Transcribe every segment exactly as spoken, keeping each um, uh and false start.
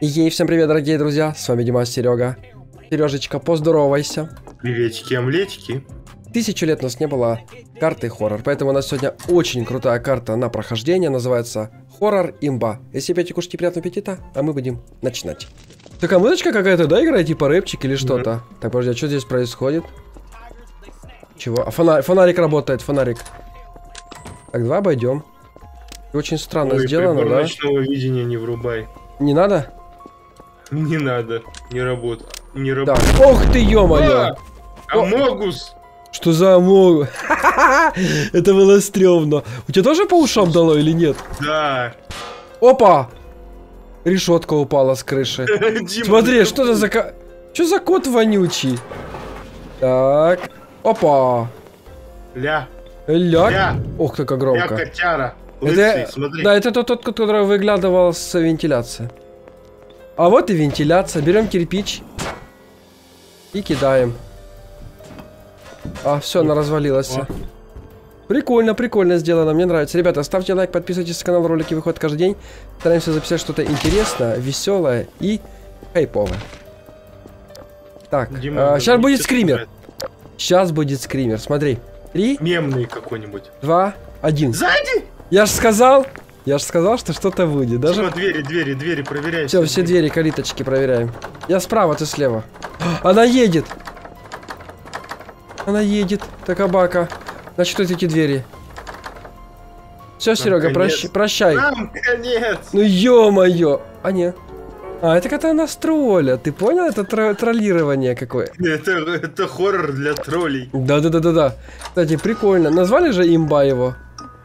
Ей, всем привет, дорогие друзья, с вами Дима, Серега. Сережечка, поздоровайся. Приветики, омлетики. Тысячу лет у нас не было карты хоррор, поэтому у нас сегодня очень крутая карта на прохождение, называется хоррор имба. Если петь, кушайте, приятного аппетита, а мы будем начинать. Такая музычка какая-то, да, играет, типа рэпчик или что-то? Да. Так, подожди, а что здесь происходит? Чего? А фонарь, фонарик работает, фонарик. Так, два обойдем. Очень странно Ой, сделано, да? Ночного видения не врубай. Не надо? Не надо, не работает. Не работает. Да. Ох ты, ё-моё! Among Us! Что за Among Us? Это было стрёмно. У тебя тоже по ушам дало или нет? Да. Опа! Решетка упала с крыши. Смотри, что это за... Что за кот вонючий? Так. Опа! Ля. Ля. Ох, как громко. Ля, котяра. Это, да, это тот, тот, который выглядывал с вентиляции. А вот и вентиляция. Берем кирпич и кидаем. А, все, она развалилась. О. Прикольно, прикольно сделано, мне нравится. Ребята, ставьте лайк, подписывайтесь на канал, ролики выходят каждый день. Стараемся записать что-то интересное, веселое и хайповое. Так, Дима, а, сейчас будет скример. Сейчас будет скример, смотри. Три. Мемный какой-нибудь. Два, один. Сзади! Я же сказал, я же сказал, что что-то выйдет. Даже... Дима, двери, двери, двери проверяем. Все, все двери, калиточки проверяем. Я справа, ты слева. Она едет. Она едет, такабака. Значит, вот эти двери. Все, Серега, прощ... прощай. Нам конец. Ну ё-моё. А не. А, это когда нас троллят, ты понял? Это тро троллирование какое. Это, это хоррор для троллей. Да-да-да-да-да. Кстати, прикольно. Назвали же имба его?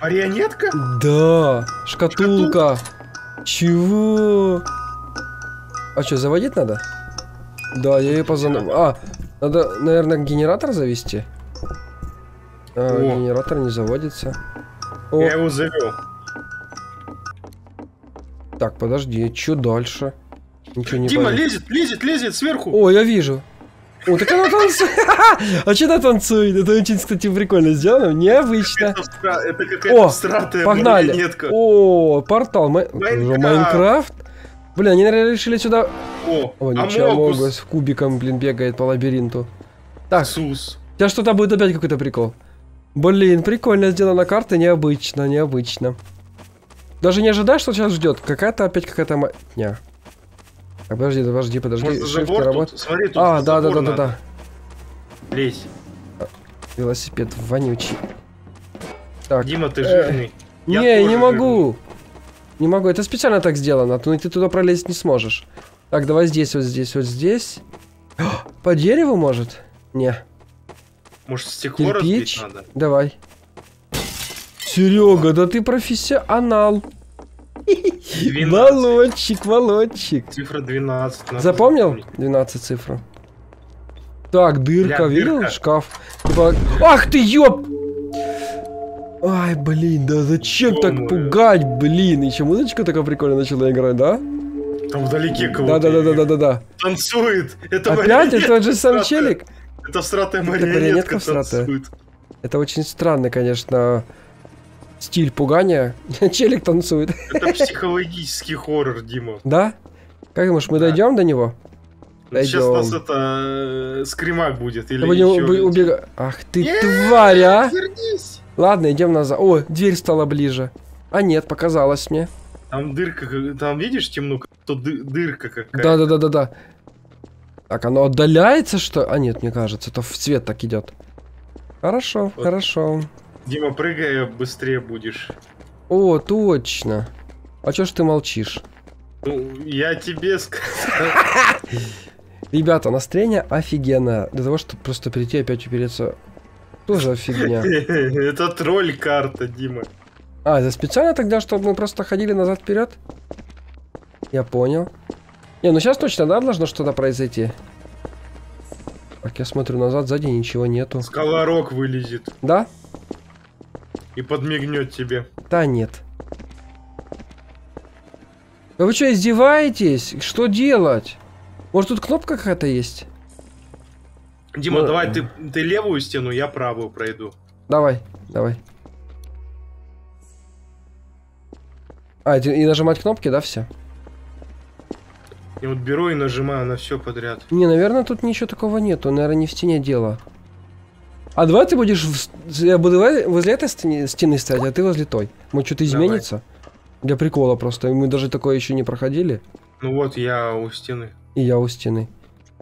Марионетка? Да, шкатулка. Шкатулка. Чего? А что, заводить надо? Да, я ее позану. А, надо, наверное, генератор завести. А, генератор не заводится. О. Я его завел. Так, подожди, что дальше? Ничего не Дима боюсь. лезет, лезет, лезет сверху. О, я вижу. О, так она танцует. А что она танцует? Это очень, кстати, прикольно сделано. Необычно. Это какая-то стратая марионетка. О, портал. Майнкрафт. Блин, они, наверное, решили сюда... О, ничего, с кубиком, блин, бегает по лабиринту. Так, у тебя что-то будет опять какой-то прикол. Блин, прикольно сделана карта. Необычно, необычно. Даже не ожидаешь, что сейчас ждет. Какая-то опять какая-то... Не. А, подожди, подожди, подожди. Может, тут? Смотри, тут а, да, да, да, да, да. Лезь. Велосипед вонючий. Так. Дима, ты жирный. Я не, не могу. Жирный. Не могу. Это специально так сделано. Ты, ты туда пролезть не сможешь. Так, давай здесь, вот здесь, вот здесь. По дереву, может? Не. Может, стекло разбить надо? Давай. Серега, да ты профессионал. двенадцать. Молодчик, молодчик. Цифра двенадцать. Запомнил? двенадцать цифру. Так, дырка, Ля, видел? Дырка. Шкаф. Типа... Ах ты, ёп! Ай, блин, да зачем Что так мы... пугать, блин? Еще музычка такая прикольная начала играть, да? Там вдалеке кого-то. Да-да-да-да-да-да. Танцует. Это опять? Это тот же сам челик? Это всратая марионетка танцует. Это очень странно, конечно... Стиль пугания. Челик танцует. Это психологический хоррор, Дима. Да? Как думаешь, мы да. дойдем до него? Дойдем. Сейчас у нас это скримак будет. Или будем еще убег... Ах ты е -е -е, тварь, а! Вернись. Ладно, идем назад. О, дверь стала ближе. А нет, показалось мне. Там дырка, там видишь темно? Тут дырка какая-то. Да-да-да-да-да. Так, оно отдаляется, что? А нет, мне кажется, это в цвет так идет. Хорошо, вот. Хорошо. Дима, прыгай, быстрее будешь. О, точно. А чё ж ты молчишь? Ну, я тебе сказал. Ребята, настроение офигенное. Для того, чтобы просто прийти и опять упереться. Тоже офигня. Это тролль-карта, Дима. А, это специально тогда, чтобы мы просто ходили назад вперед? Я понял. Не, ну сейчас точно, да, должно что-то произойти. Так, я смотрю назад, сзади ничего нету. Скалорок вылезет. Да? И подмигнет тебе. Да нет. Да вы что, издеваетесь? Что делать? Может, тут кнопка какая-то есть? Дима, ну, давай ты, ты левую стену, я правую пройду. Давай, давай. А, и нажимать кнопки, да, все? Я вот беру и нажимаю на все подряд. Не, наверное, тут ничего такого нету. Наверное, не в стене дело. А давай ты будешь... В... Я буду возле этой стены стоять, а ты возле той. Может, что-то изменится? Давай. Для прикола просто. Мы даже такое еще не проходили. Ну вот, я у стены. И я у стены.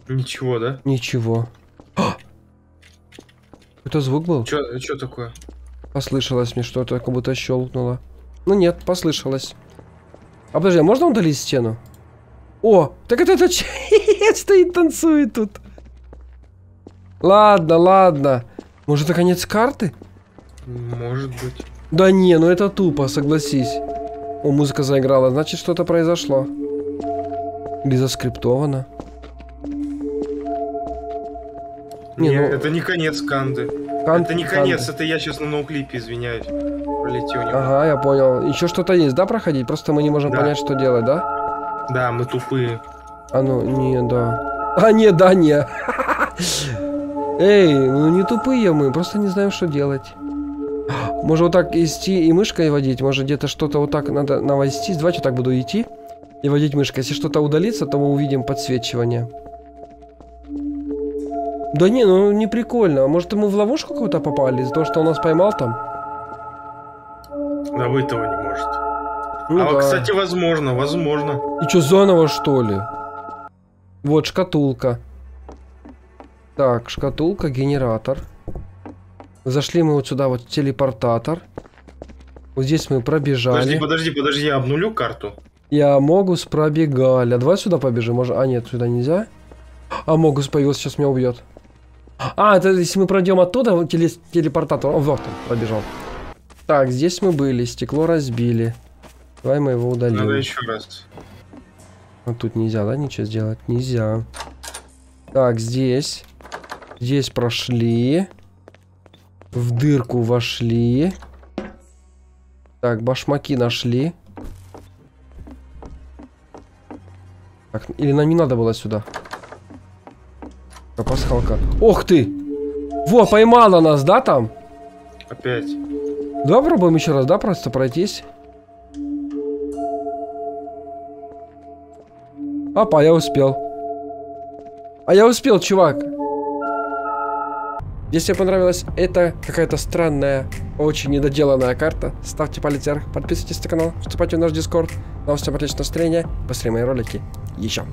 Ничего, да? Ничего. Это звук был? Чё, чё такое? Послышалось мне что-то, как будто щелкнуло. Ну нет, послышалось. А подожди, а можно удалить стену? О, так это это стоит, танцует тут. Ладно, ладно. Может, это конец карты? Может быть. Да не, ну это тупо, согласись. О, музыка заиграла, значит, что-то произошло. Или заскриптовано. Не, Нет, ну... это не конец Канды. Кан... Это не конец, Канды. Это я сейчас на ноуклипе, извиняюсь. Пролетел немного. Ага, я понял. Еще что-то есть, да, проходить? Просто мы не можем да. понять, что делать, да? Да, мы тупые. А ну, не, да. А, не, да, не. Эй, ну не тупые мы, просто не знаем, что делать. Может вот так идти и мышкой водить? Может где-то что-то вот так надо навести? Давайте так буду идти и водить мышкой. Если что-то удалится, то мы увидим подсвечивание. Да не, ну не прикольно. Может, мы в ловушку какую-то попали из-за того, что он нас поймал там? Да вы этого не может. Ну, а, да. кстати, возможно, возможно. И что, заново, что ли? Вот, шкатулка. Так, шкатулка, генератор. Зашли мы вот сюда, вот телепортатор. Вот здесь мы пробежали. Подожди, подожди, подожди, я обнулю карту. Я могу спробегали. А давай сюда побежим, может... А нет, сюда нельзя. Among Us появился, сейчас меня убьет. А, это если мы пройдем оттуда, теле, телепортатор. О, вот он, пробежал. Так, здесь мы были, стекло разбили. Давай мы его удалим. Надо еще раз. А тут нельзя, да, ничего сделать? Нельзя. Так, здесь. Здесь прошли. В дырку вошли. Так, башмаки нашли. Так, или нам не надо было сюда? Пасхалка. Ох ты! Во, поймала нас, да, там? Опять. Давай пробуем еще раз, да, просто пройтись. Опа, я успел. А я успел, чувак. Если вам понравилась эта какая-то странная, очень недоделанная карта, ставьте палец вверх, подписывайтесь на канал, вступайте в наш Discord. Нам всем отличного настроения, быстрее мои ролики. Еще.